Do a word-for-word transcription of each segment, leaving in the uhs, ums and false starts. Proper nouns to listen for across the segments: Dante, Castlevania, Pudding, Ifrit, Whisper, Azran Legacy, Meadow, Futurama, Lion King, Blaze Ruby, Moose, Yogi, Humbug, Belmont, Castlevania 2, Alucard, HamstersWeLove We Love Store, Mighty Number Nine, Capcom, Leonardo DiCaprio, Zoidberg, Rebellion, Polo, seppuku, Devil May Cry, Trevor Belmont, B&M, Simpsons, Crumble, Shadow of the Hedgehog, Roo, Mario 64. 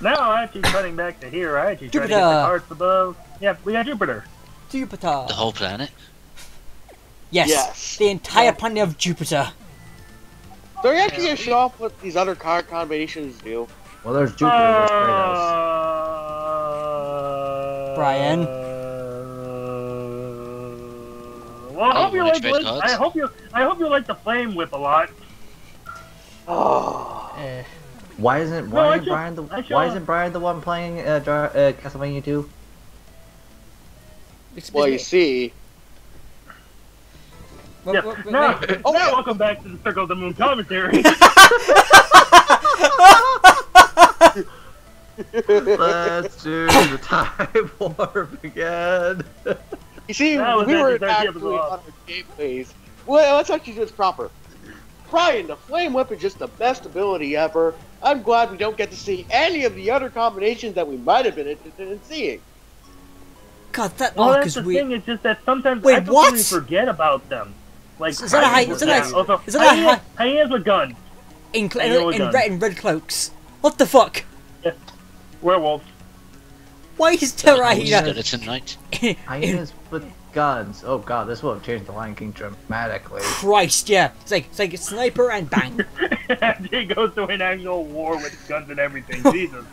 No, I'm actually cutting back to here. I actually Jupiter. Trying to get the cards above. Yeah, we got Jupiter. Jupiter. The whole planet? Yes. yes. The entire yeah. planet of Jupiter. They're actually going to show off what these other card combinations do. Well, there's Jupiter and there's Kratos. Brian. Uh, well, I hope oh, you like Liz, I hope you I hope you like the flame whip a lot. Oh. Eh. Why isn't why no, isn't should, Brian the why isn't Brian the one playing uh, uh, Castlevania two? Well, you see. Well, yeah. well, well, now, wait, oh, now welcome back to the Circle of the Moon commentary. Let's do the time warp again. You see, that we were actually on our gameplays. Well, let's actually do this proper. Brian, the Flame Whip is just the best ability ever. I'm glad we don't get to see any of the other combinations that we might have been interested in seeing. God, that well, arc is weird. Well, that's the thing, it's just that sometimes Wait, I completely forget about them. Like, is, is that a high... Is that a high... Is that a high... Hyenas with guns. In, in, in, in, red, in red cloaks. What the fuck? Yeah. Werewolves. Why is there a hyena? Hyenas with guns. Oh god, this will have changed the Lion King dramatically. Christ, yeah. It's like, it's like a sniper and bang. He goes to an annual war with guns and everything. Jesus.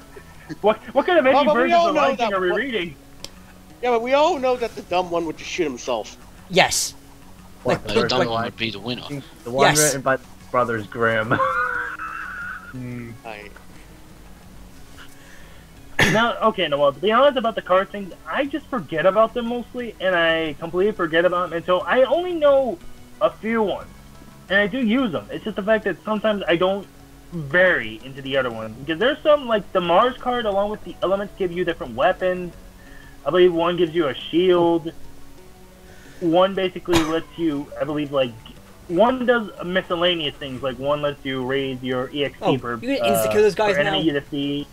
What, what kind of edgy well, versions of Lion King are we reading? Yeah, but we all know that the dumb one would just shoot himself. Yes. Like, like, the dumb like, one would be the winner. The one yes. written by the Brothers Grimm. mm. I... Now, okay, no, well, to be honest about the card things, I just forget about them mostly, and I completely forget about them until I only know a few ones, and I do use them. It's just the fact that sometimes I don't vary into the other ones, because there's some, like, the Mars card along with the elements give you different weapons. I believe one gives you a shield, one basically lets you, I believe, like, one does miscellaneous things, like one lets you raise your E X P oh, per, you can uh, insta-kill those guys per now. enemy to see.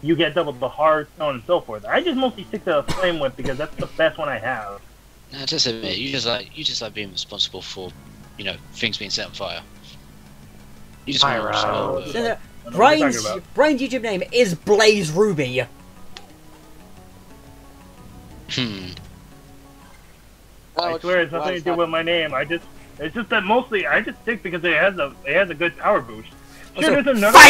You get double the heart, so on and so forth. I just mostly stick to the flame whip because that's the best one I have. Now, just admit, you just like you just like being responsible for, you know, things being set on fire. You just want to no, no. Brian's Brian's YouTube name is Blaze Ruby. Hmm. I oh, swear it's nothing to do with my name. I just it's just that mostly I just stick because it has a it has a good power boost. Sure, there's another one that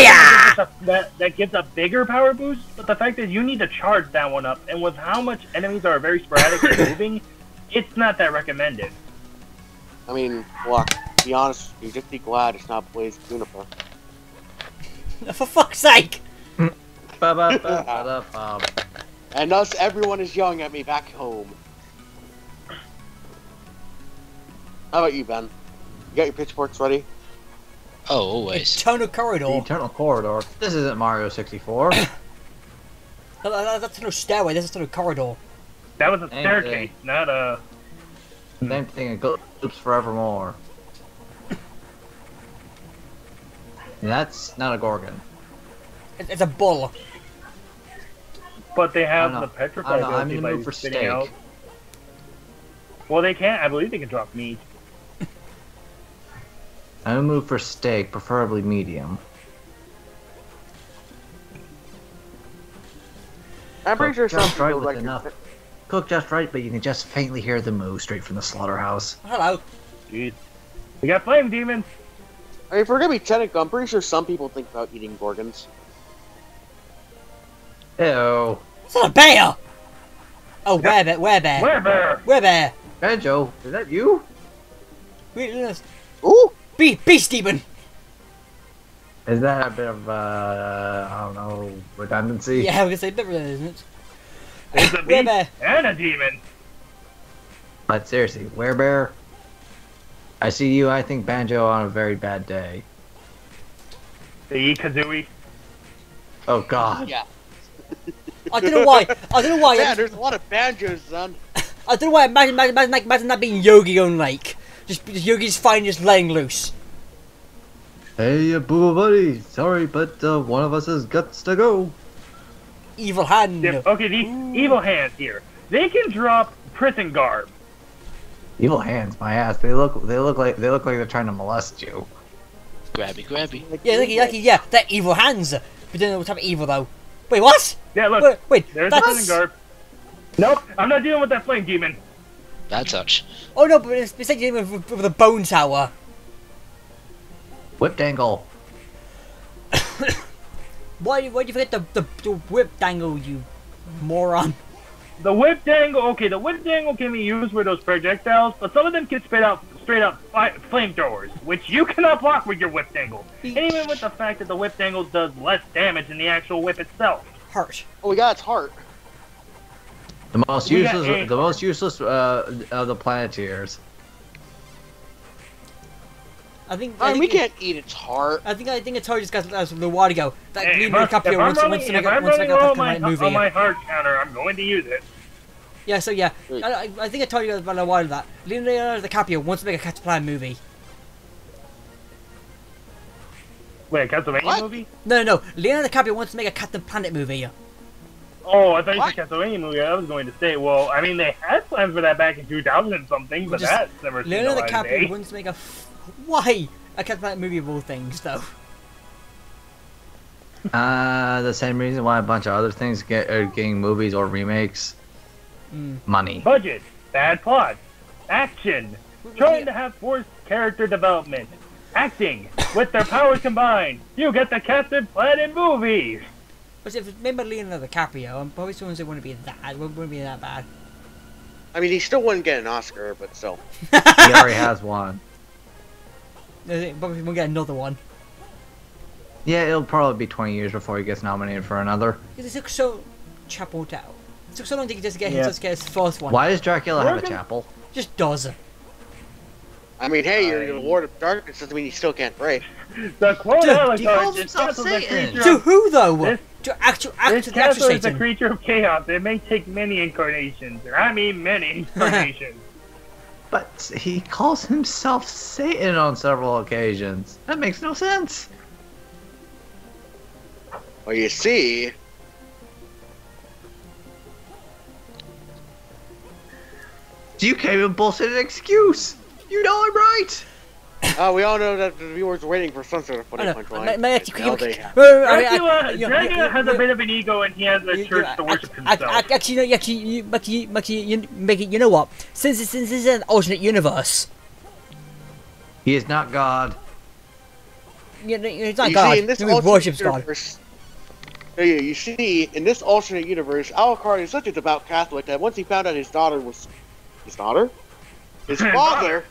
gives, a, that, that gives a bigger power boost, but the fact is you need to charge that one up, and with how much enemies are very sporadic and moving, it's not that recommended. I mean, look, to be honest, you just be glad it's not Blaze Uniform. For fuck's sake! And thus, everyone is yelling at me back home. How about you, Ben? You got your pitchforks ready? Oh, always. Eternal Corridor. The Eternal Corridor. This isn't Mario sixty-four. That's no stairway, that's no corridor. That was a same staircase, thing. not a... Same thing, it goes forevermore. That's not a Gorgon. It's a bull. But they have the petrified ability by for spitting steak. out. Well, they can't. I believe they can drop meat. I'm gonna move for steak, preferably medium. I'm pretty sure some people like enough. Cook just right, but you can just faintly hear the moo straight from the slaughterhouse. Hello. Dude. We got flame demons. I mean, if we're gonna be technical, I'm pretty sure some people think about eating gorgons. Ew. It's not a bear! Oh, yep. Where-bear, where-bear. Where-bear! Where-bear! Banjo, is that you? Wait, yes. Ooh! Be Beast Demon! Is that a bit of, uh, I don't know, redundancy? Yeah, I was gonna say, never isn't it? It's a beast and a demon! But seriously, Werebear, I see you, I think Banjo on a very bad day. They eat Kazooie. Oh god. Yeah. I don't know why, I don't know why. Yeah, there's a lot of Banjos, son. I don't know why, imagine, imagine, imagine that being Yogi on Lake. Just Yogi's fine, just laying loose. Hey, uh, boo buddy. Sorry, but uh, one of us has guts to go. Evil hand. Yeah, okay, these Ooh. evil hands here. They can drop prison garb. Evil hands, my ass. They look. They look like. They look like they're trying to molest you. Grabby, grabby. Yeah, looky, looky, yeah, they're evil hands. But then we'll talk about evil though. Wait, what? Yeah, look. Wait, wait there's that's... the guard. Nope, I'm not dealing with that flame demon. Bad touch. Oh no, but it's like you're dealing with, with the bone tower. Whip dangle. Why, why did you forget the, the, the whip dangle, you moron? The whip dangle, okay, the whip dangle can be used for those projectiles, but some of them can spit out straight up flamethrowers, which you cannot block with your whip dangle. And even with the fact that the whip dangle does less damage than the actual whip itself. Heart. Oh, we got its heart. The most we useless, the most useless uh, of the Planeteers. I think, I I mean, think we it, can't eat its heart. I think I think its heart just got as the water go. That hey, Leonardo DiCaprio wants to make a Batman movie. On my heart counter, I'm going to use it. Yeah, so yeah, I, I think I told you about a while that Leonardo DiCaprio wants to make a Captain Planet movie. Wait, a Captain Planet movie? No, no, no. Leonardo DiCaprio wants to make a Captain Planet movie. Oh, I thought you said Castlevania movie. I was going to say, well, I mean, they had plans for that back in two thousand and something, but just, that's never seen. Leonardo DiCaprio wants to make a. F Why? A Castlevania movie of all things, though. Uh, the same reason why a bunch of other things get are getting movies or remakes. Mm. Money. Budget. Bad plot. Action. Trying to have forced character development. Acting. With their powers combined, you get the Captain Planet movie! But if it's made by Leonardo DiCaprio, I'm probably someone who wouldn't be that. It wouldn't be that bad. I mean, he still wouldn't get an Oscar, but still. He already has one. Probably won't get another one. Yeah, it'll probably be twenty years before he gets nominated for another. It took so chapel down. It took so long to just get yeah. him to get his first one. Why does Dracula Morgan? have a chapel? Just does. I mean, hey, you're the Lord of Darkness. Doesn't mean you still can't pray. The quote Alucard is Satan. To who though? This To actual, actual, this castle actual is Satan. a creature of chaos. It may take many incarnations, and I mean many incarnations. But he calls himself Satan on several occasions. That makes no sense. Well, you see, you came and bullshit an excuse. You know I'm right. Uh, we all know that the viewers are waiting for some sort of funny punchline. Dracula has a bit of an ego and he has a church to worship himself. Actually, you know what? Since this is an alternate universe. He is not God. He's not God. He worships God. You see, in this alternate universe, Alucard is such a devout Catholic that once he found out his daughter was... His daughter? His father...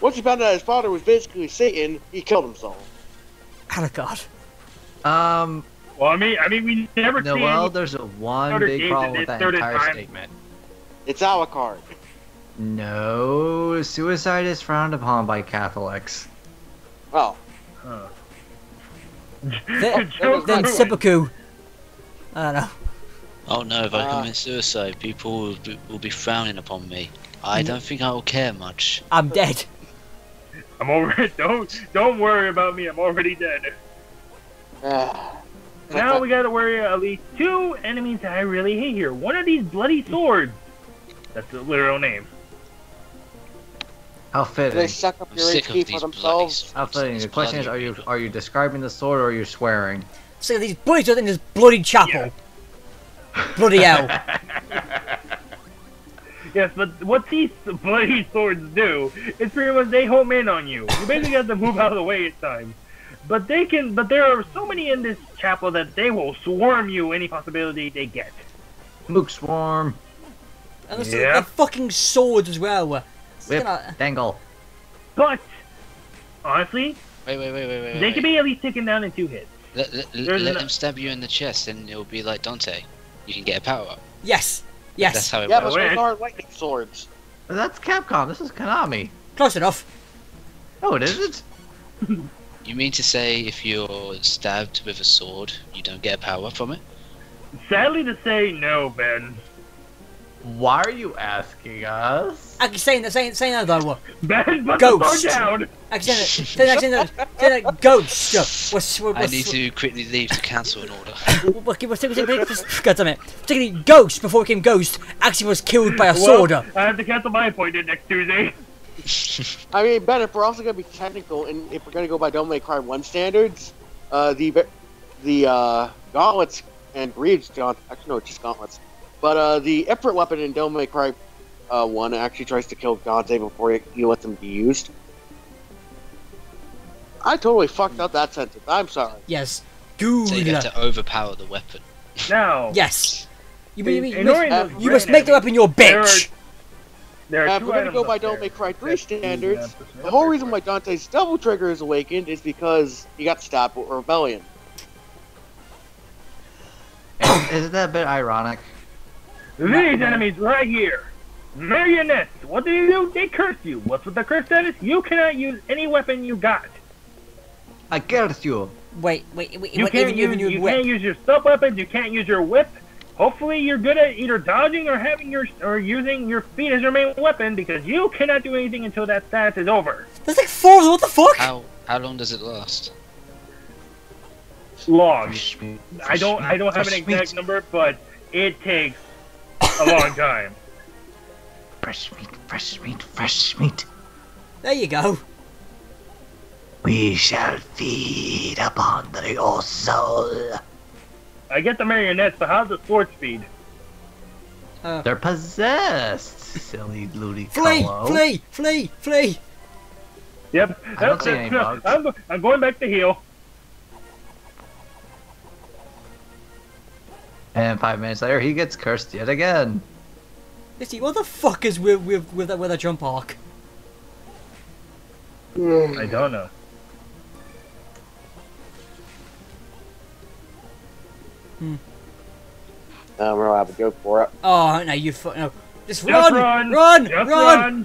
Once he found out his father was basically Satan, he killed himself. Alucard. Um. Well, I mean, I mean, we never. No, well, there's a one big problem with that entire time. statement. It's Alucard. No, suicide is frowned upon by Catholics. Oh. Huh. Then, oh, then seppuku. I don't know. Oh no! If I commit uh, suicide, people will be, will be frowning upon me. I don't think I'll care much. I'm dead. I'm already. Don't don't worry about me. I'm already dead. Uh, now we gotta worry about at least two enemies that I really hate here. One of these bloody swords. That's the literal name. How fitting. They suck up your H P for themselves. How fitting. The question is, are you are you describing the sword or are you swearing? So these bullies are in this bloody chapel. Yeah. Bloody hell. Yes, but what these bloody swords do is pretty much they home in on you. You basically have to move out of the way at times. But they can, but there are so many in this chapel that they will swarm you any possibility they get. Mook swarm. And also yeah. the fucking swords as well. Whip, gonna... dangle. But honestly, wait, wait, wait, wait, wait. They wait. can be at least taken down in two hits. Let, let, let them stab you in the chest, and it'll be like Dante. You can get a power up. Yes. Yes. That's how it yeah, works. But those are lightning swords. That's Capcom. This is Konami. Close enough. Oh, it isn't. You mean to say if you're stabbed with a sword, you don't get a power from it? Sadly to say, no, Ben. Why are you asking us? I can say that. Say that though. Ben, put the sword down. I can say that. Say that. Say that. Ghost. What's, what's, I need to quickly leave to cancel an order. God damn it! Particularly, Ghost before we became Ghost actually was killed by a well, sword. I have to cancel my appointment next Tuesday. I mean, Ben, if we're also going to be technical, and if we're going to go by Devil May Cry one standards, uh, the the uh, gauntlets and greaves, John, actually no, it's just gauntlets. But uh, the Ifrit weapon in Devil May Cry uh, one actually tries to kill Dante before you let them be used. I totally fucked up that sentence. I'm sorry. Yes. Dude. So you get to overpower the weapon. No. Yes. You, you, you, must, you must make the weapon your bitch. There are, there are uh, if we're going to go by Devil May Cry three standards, the whole reason why Dante's double trigger is awakened is because he got stabbed with Rebellion. Isn't that a bit ironic? These enemies right here. Marionettes. What do you do? They curse you. What's with the curse status? You cannot use any weapon you got. I curse you. Wait, wait, wait. You, what, can't, even, use, even you can't use your sub weapons. You can't use your whip. Hopefully, you're good at either dodging or having your or using your feet as your main weapon, because you cannot do anything until that status is over. That's like four. What the fuck? How how long does it last? Long. I don't I don't have an exact number, but it takes a long time. Fresh meat, fresh meat, fresh meat. There you go. We shall feed upon the, your soul. I get the marionettes, but how does the sword feed? Uh, They're possessed, silly looty. Flee! Colo. Flee! Flee! Flee! Yep. I don't see any bugs. I'm, I'm going back to heal. And five minutes later, he gets cursed yet again. Listen, what the fuck is with with with, with a jump arc? I don't know. Hmm. Um, we'll have a go for it. Oh no, you fuck no! Just, Just run, run, run, Just run, run!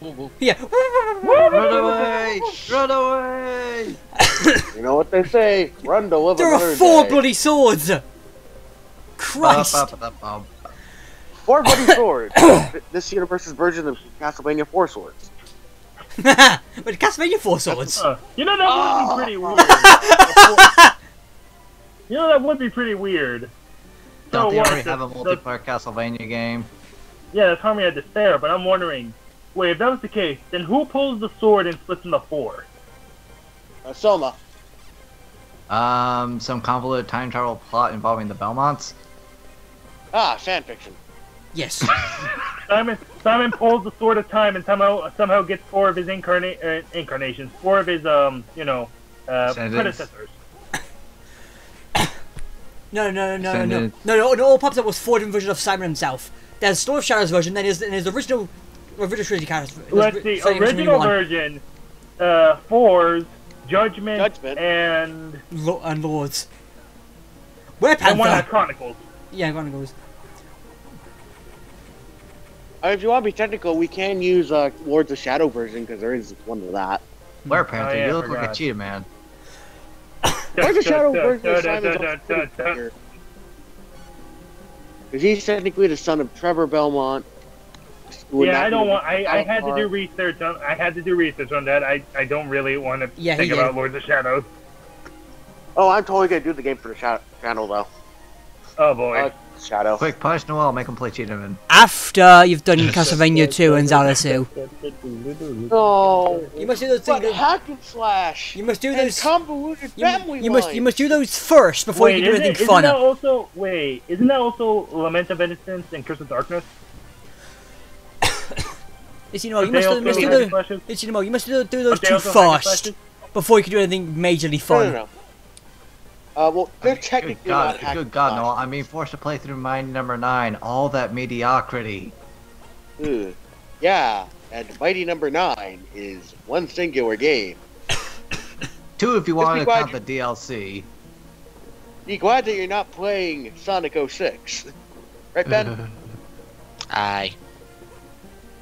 run. Yeah, run away, run away! You know what they say? Run to live. There are four day. bloody swords. Christ! Ba, ba, ba, ba, ba. Four bloody swords. This universe's version of Castlevania Four Swords. But Castlevania Four Swords. Uh, you know that oh. would be pretty weird. You know, that would be pretty weird. Don't so they already have a multiplayer Castlevania game? Yeah, that's how many had to stare, but I'm wondering, wait, if that was the case, then who pulls the sword and splits into four? Uh, Soma. Um, some convoluted time travel plot involving the Belmonts? Ah, fanfiction. Yes. Simon Simon pulls the sword of time and somehow somehow gets four of his incarnate uh, incarnations, four of his, um, you know, uh, predecessors. No, no, no, no, no, no, no, no, all pops up was four different versions of Simon himself. There's Storm of Shadows version, then there's, and there's the original, original trilogy characters. Let's see, original version, uh, fours, Judgment, Judgment. and... Lo and Lords. Where Panther? And one of the Chronicles. Yeah, Chronicles. Uh, if you want to be technical, we can use, uh, Lords of Shadow version, because there is one of that. Where Panther? Oh, yeah, you look like a cheetah, man. Where's the Shadow version of Simon's figure? Because he's technically the son of Trevor Belmont. Yeah, I don't want. I, I had to do research on. I had to do research on that. I I don't really want to yeah, think about did. Lords of Shadows. Oh, I'm totally gonna do the game for the shadow, channel though. Oh boy, uh, Shadow! Quick, punish Noel, make him play Cheetahman. After you've done Castlevania two and Zalasu. Oh, you must do those things. That, hack and slash. You must do those convoluted you, family. You must, you must do those first before wait, you can do anything fun. Isn't that also wait? Isn't that also Lament of Innocence and Curse of Darkness? It's you know you must, do, must do the, it's, you know you must do, do those two first before you can do anything majorly fun. No, no, no. Uh, well, they're I mean, technically good God, not good God, no! I mean, forced to play through Mighty Number Nine, all that mediocrity. Ooh, yeah, and Mighty Number Nine is one singular game. Two, if you want to count the D L C. Be glad that you're not playing Sonic oh six, right, Ben? Aye.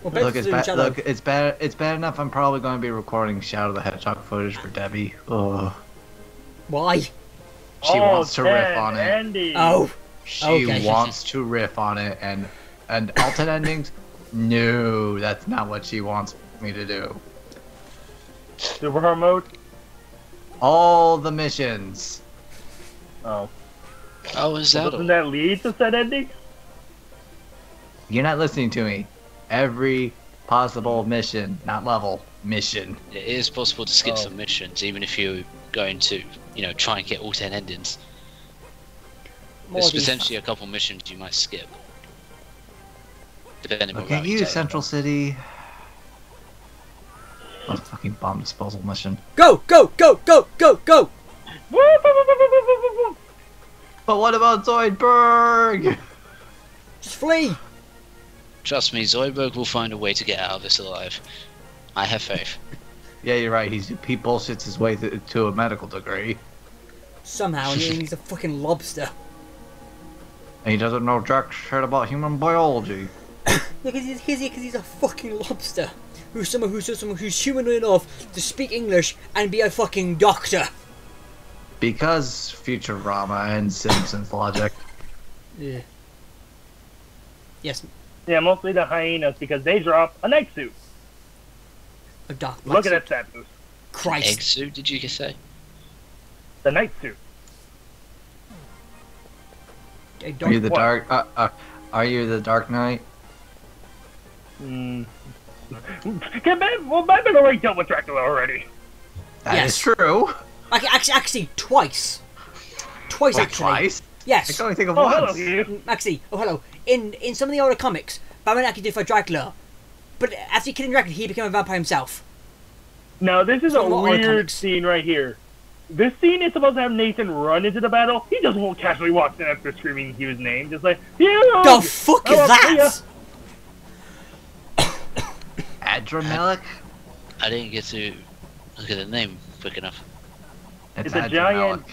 Well, look, it's bad. Look, it's bad. It's bad enough. I'm probably going to be recording Shadow of the Hedgehog footage for Debbie. Ugh. Why? She oh, wants to riff on it. Endings. Oh, she okay. wants to riff on it, and and alternate endings. No, that's not what she wants me to do. Super hard mode. All the missions. Oh. Oh, is that? Doesn't that lead to said ending? You're not listening to me. Every Possible mission, not level, mission. It is possible to skip oh. some missions, even if you're going to, you know, try and get all ten endings. More There's potentially a couple missions you might skip. Depending Look on at you, you Central City. What a fucking bomb disposal mission. Go, go, go, go, go, go! But what about Zoidberg? Just flee! Trust me, Zoidberg will find a way to get out of this alive. I have faith. Yeah, you're right. He's, he bullshits his way th to a medical degree. Somehow, and he's a fucking lobster. And he doesn't know jack shit about human biology. Because he's, he's, he's a fucking lobster. Who's someone who's, someone who's human enough to speak English and be a fucking doctor. Because Futurama and Simpsons logic. Yeah. Yes. Yeah, mostly the hyenas, because they drop an egg suit. A dark Look suit. at that suit. Christ. Egg suit, did you say? The night suit. Are you the what? dark? Uh, uh, are you the Dark Knight? Hmm. Well, Batman already dealt with Dracula already. That yes. is true. Like, actually, actually, twice. Twice, Wait, actually. Twice? Yes. I can only think of oh, once. Hello, actually, oh, hello. In in some of the older comics, Batman actually did fight Dracula, but after killing Dracula, he became a vampire himself. Now this is a weird scene right here. This scene is supposed to have Nathan run into the battle. He just won't casually walk in after screaming his name, just like, "Hero!" The fuck is that? Adramelic? I, I didn't get to look at the name quick enough. It's, it's a giant.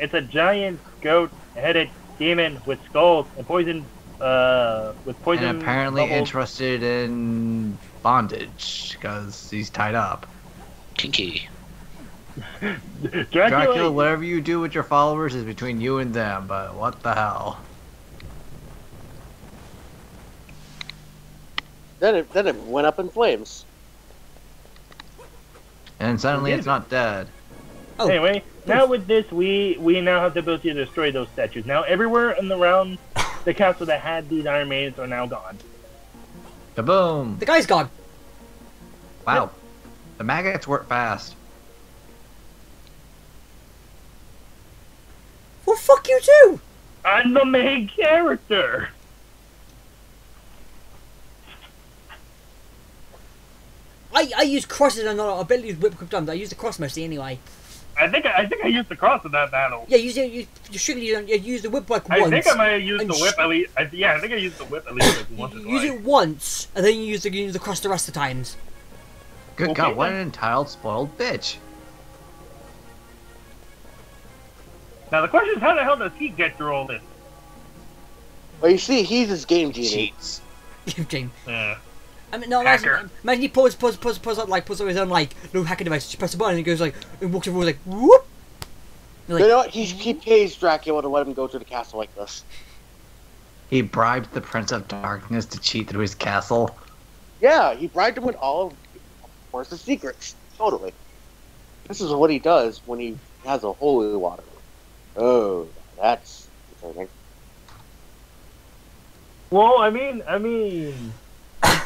It's a giant goat-headed demon with skulls and poison. Uh, with poison. And apparently bubbles. interested in bondage because he's tied up. Kinky. Dracula, Dracula, whatever you do with your followers is between you and them, but what the hell? Then it, then it went up in flames. And suddenly it's not dead. Oh. Anyway, now with this, we, we now have the ability to destroy those statues. Now everywhere in the round, the castle that had these Iron Maidens are now gone. Kaboom! The guy's gone! Wow. Yep. The maggots work fast. Well, fuck you too! I'm the main character! I, I use crosses and not abilities with whip guns. I use the cross mostly anyway. I think I, I think I used the cross in that battle. Yeah, you you, you surely you, you use the whip like once. I think I might have used the whip at least. I, yeah, I think I used the whip at least like once. You use it once, and then you use the you use the cross the rest of the times. Good okay, God! What then. an entitled, spoiled bitch! Now the question is, how the hell does he get through all this? Well, you see, he's his game genie. Cheats. Game. Yeah. I mean, no, imagine, imagine he pulls, pulls, pulls, pulls up, like, pulls up his own, like, little hacker device. Just press a button and he goes, like, and walks over, like, whoop! Like, you know what? He, he pays Dracula to let him go through the castle like this. He bribed the Prince of Darkness to cheat through his castle? Yeah, he bribed him with all of Horse's secrets. Totally. This is what he does when he has a holy water. Oh, that's exciting. Well, I mean, I mean...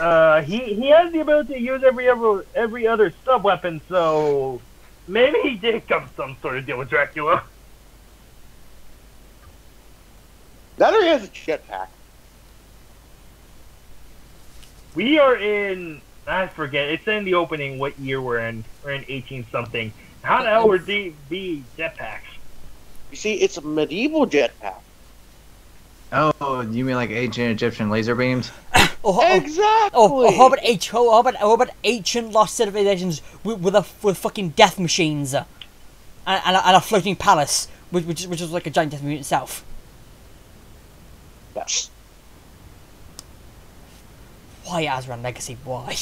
Uh, he he has the ability to use every every, every other sub weapon, so maybe he did come some sort of deal with Dracula. That or he has a jetpack. We are in I forget it's in the opening. What year we're in? We're in eighteen something. How the hell would they be jetpacks? You see, it's a medieval jetpack. Oh, you mean like ancient Egyptian laser beams? Oh, exactly. Oh, oh, how about H? Oh, how about how about ancient lost civilizations with with, a, with fucking death machines, and and a, and a floating palace, which which is, which is like a giant death machine itself. Yes. Why Azran Legacy? Why?